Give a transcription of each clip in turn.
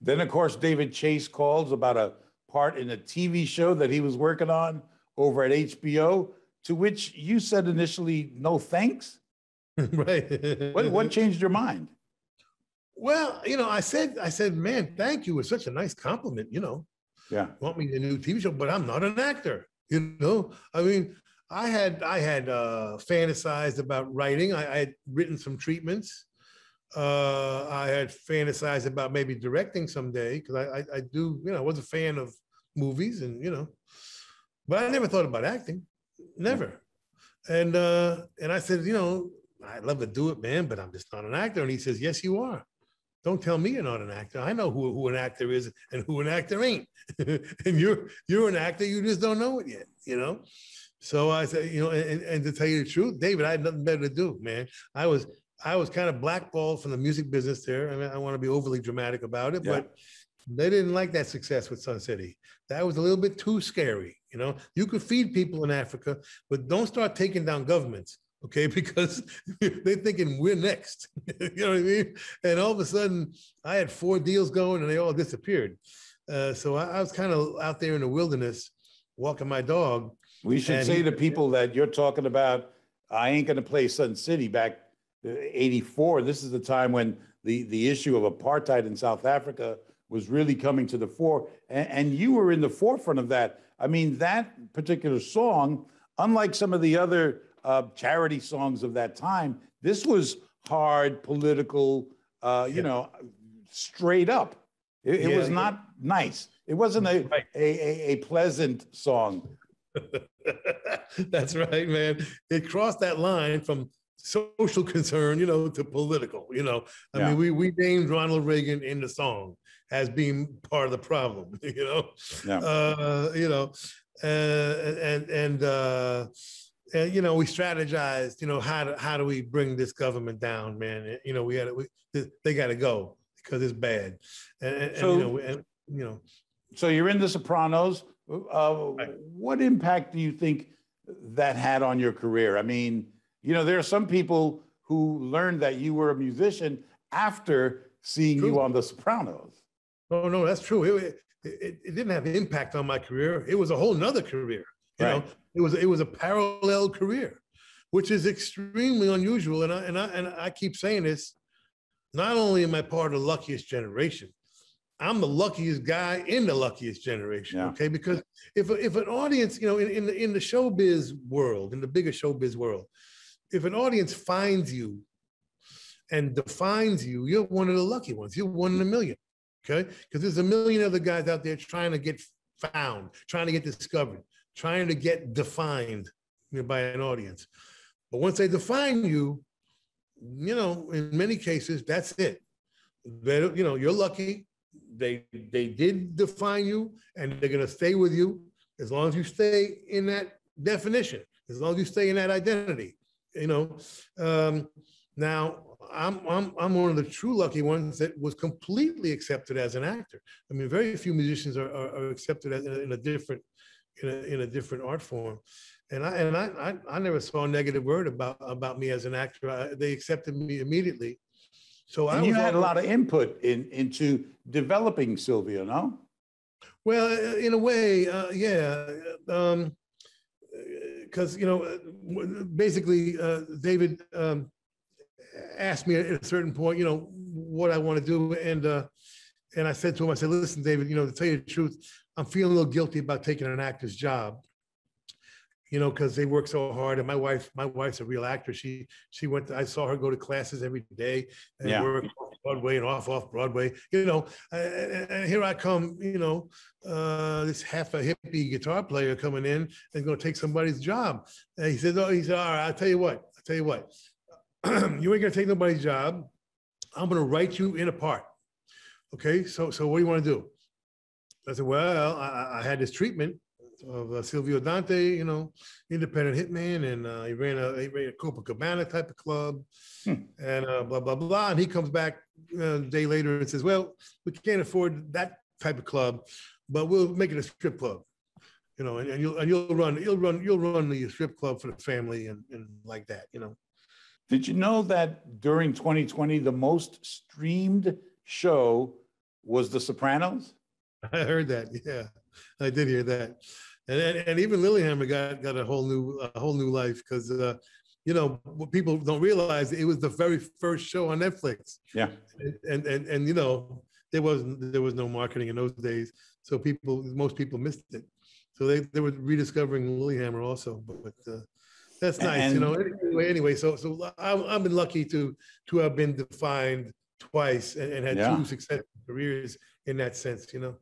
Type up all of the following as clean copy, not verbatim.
Then, of course, David Chase calls about a part in a TV show that he was working on over at HBO, to which you said initially, no thanks. Right. What changed your mind? Well, you know, I said, man, thank you. It's such a nice compliment, you know. Yeah. Want me in a new TV show, but I'm not an actor, you know? I mean, I had fantasized about writing. I had written some treatments. I had fantasized about maybe directing someday, because I do, you know, I was a fan of movies and, you know, but I never thought about acting, never. And I said, you know, I'd love to do it, man, but I'm just not an actor. And he says, yes, you are. Don't tell me you're not an actor. I know who an actor is and who an actor ain't. And you're an actor, you just don't know it yet, you know? So I said, you know, and to tell you the truth, David, I had nothing better to do, man. I was kind of blackballed from the music business there. I mean, I don't want to be overly dramatic about it, yeah, but they didn't like that success with Sun City. That was a little bit too scary. You know, you could feed people in Africa, but don't start taking down governments, okay? Because they're thinking we're next, you know what I mean? And all of a sudden I had 4 deals going and they all disappeared. So I was kind of out there in the wilderness, walking my dog. We should say to people that you're talking about, I ain't gonna play Sun City back 84, this is the time when the issue of apartheid in South Africa was really coming to the fore. And you were in the forefront of that. I mean, that particular song, unlike some of the other charity songs of that time, this was hard, political, you know, straight up. It was not nice. It wasn't a pleasant song. That's right, man. It crossed that line from social concern, you know, to political, you know. I mean, we named Ronald Reagan in the song as being part of the problem, you know. Yeah. You know, and you know, we strategized, you know, how do we bring this government down, man? You know, they got to go because it's bad. So you're in The Sopranos. What impact do you think that had on your career? I mean, you know, there are some people who learned that you were a musician after seeing you on The Sopranos. Oh, no, that's true. It didn't have an impact on my career. It was a whole nother career. You know, it was a parallel career, which is extremely unusual. And I keep saying this, not only am I part of the luckiest generation, I'm the luckiest guy in the luckiest generation, okay? Because if an audience, you know, in the showbiz world, in the bigger showbiz world, if an audience finds you and defines you, you're one of the lucky ones. You're one in a million, okay? Because there's a million other guys out there trying to get found, trying to get discovered, trying to get defined, you know, by an audience. But once they define you, you know, in many cases, that's it. They, you know, you're lucky. They did define you, and they're going to stay with you as long as you stay in that definition, as long as you stay in that identity. You know, now I'm one of the true lucky ones that was completely accepted as an actor. I mean, very few musicians are accepted as in a different art form, and I never saw a negative word about me as an actor. They accepted me immediately. So and I had a lot of input into developing Silvio, no? Well, in a way, yeah. Because, you know, basically, David asked me at a certain point, you know, what I want to do. And I said to him, I said, listen, David, you know, to tell you the truth, I'm feeling a little guilty about taking an actor's job, you know, because they work so hard. And my wife's a real actress. She I saw her go to classes every day and work off Broadway and off Broadway, you know, and here I come, you know, this half a hippie guitar player coming in and going to take somebody's job. And he says, oh, all right, I'll tell you what, you ain't going to take nobody's job. I'm going to write you in a part. Okay. So what do you want to do? I said, well, I had this treatment of Silvio Dante, you know, independent hitman, and he ran a Copacabana type of club, and blah blah blah. And he comes back a day later and says, "Well, we can't afford that type of club, but we'll make it a strip club, you know, and you'll run the strip club for the family and like that, you know." Did you know that during 2020, the most streamed show was The Sopranos. I heard that. Yeah, I did hear that. And even Lilyhammer got a whole new life, because you know, what people don't realize, it was the very first show on Netflix. Yeah. And you know, there was no marketing in those days, so most people missed it. So they were rediscovering Lilyhammer also, but that's nice, and, you know. Anyway, so I've been lucky to have been defined twice and had two successful careers in that sense, you know.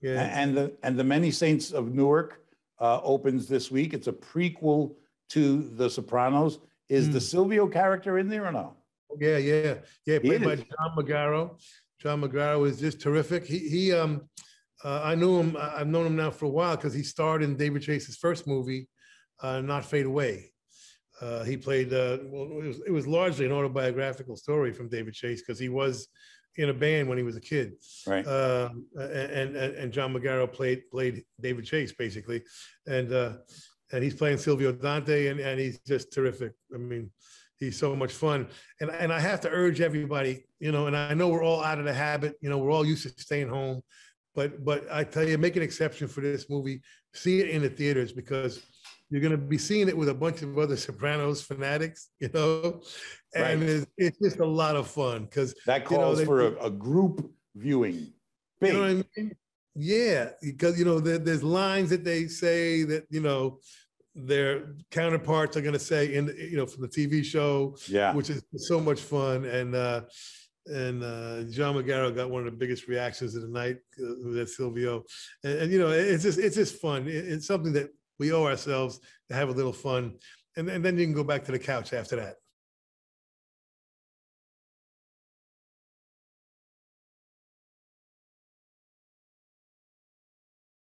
Yeah. And the Many Saints of Newark opens this week. It's a prequel to The Sopranos. Is the Silvio character in there or no? Yeah. Played by John Magaro. John Magaro is just terrific. He I knew him. I've known him now for a while because he starred in David Chase's first movie, Not Fade Away. He played. It was largely an autobiographical story from David Chase, because he was in a band when he was a kid. Right. And John Magaro played David Chase basically, and he's playing Silvio Dante, and he's just terrific. I mean, he's so much fun. And I have to urge everybody, you know. And I know we're all out of the habit. You know, we're all used to staying home, but I tell you, make an exception for this movie. See it in the theaters, because you're going to be seeing it with a bunch of other Sopranos fanatics, you know, and right. It's just a lot of fun, because that calls for a group viewing. Big. You know what I mean? Yeah, because you know there's lines that they say that, you know, their counterparts are going to say in, you know, from the TV show, which is so much fun. And John Magaro got one of the biggest reactions of the night with Silvio, and you know, it's just fun. It's something that we owe ourselves to have a little fun, and then you can go back to the couch after that.